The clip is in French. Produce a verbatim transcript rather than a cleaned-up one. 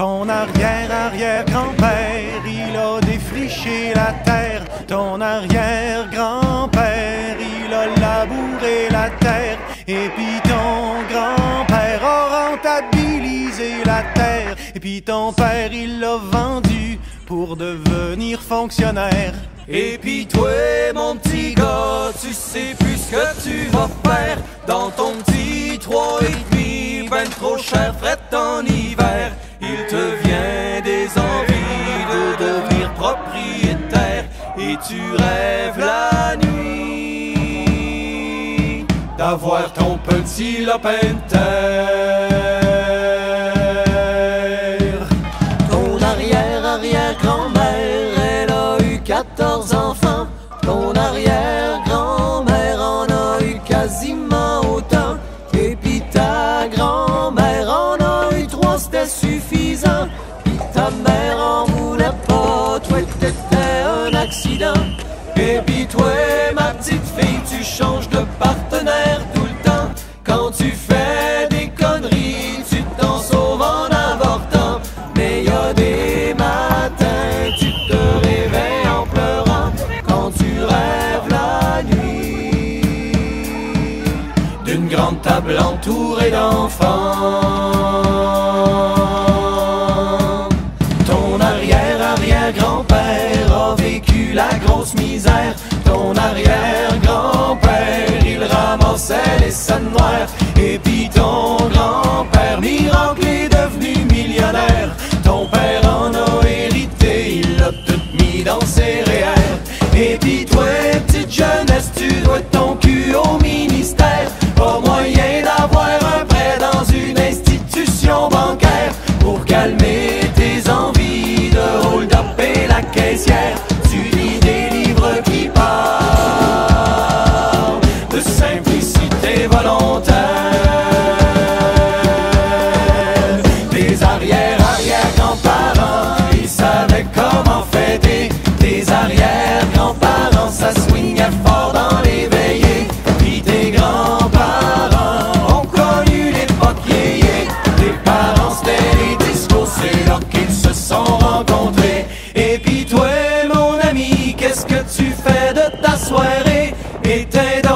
Ton arrière-arrière-grand-père, il a défriché la terre. Ton arrière-grand-père, il a labouré la terre. Et puis ton grand-père a rentabilisé la terre. Et puis ton père, il l'a vendu pour devenir fonctionnaire. Et puis toi, mon petit gars, tu sais plus ce que tu vas faire. Dans ton petit trois et demi, ben trop cher, fret en hiver. Il te vient des envies de devenir propriétaire. Et tu rêves la nuit d'avoir ton petit lopin de terre. Ton arrière-arrière-grand-mère, elle a eu quatorze enfants. Ton arrière-grand-mère en a eu quasiment autant. Et puis ta grand-mère en a eu trois, c'était suffisant. Puis ta mère en voulait pas, toi t'étais un accident. Et puis toi, ma petite fille, tu changes de partenaire tout le temps. Quand tu fais des conneries, tu t'en sauves en avortant. Mais y a des matins, tu te réveilles en pleurant quand tu rêves la nuit d'une grande table entourée d'enfants. Ton arrière-arrière-grand-père a vécu la grosse misère. Ton arrière-grand-père, il ramassait les scènes noires. Et puis ton grand-père, miracle, est devenu millionnaire. Ton père en a hérité, il l'a tout mis dans ses réels. Et puis toi, petite jeunesse, tu dois ton cul au ministère. Pas moyen d'avoir un prêt dans une institution bancaire. Pour calmer tes envies de hold-up et la caissière, tu lis des livres qui parlent de simplicité volontaire. Tes arrière-arrière-grands-parents, ils savaient comment fêter. Tes arrière-grands-parents, ça swingait fort dans les veillées. Puis tes grands-parents ont connu l'époque yéyé. Tes parents, c'était les discours, c'est là qu'ils se sont rencontrés. Et puis toi, mon ami, qu'est-ce que tu fais de ta soirée? Et t'es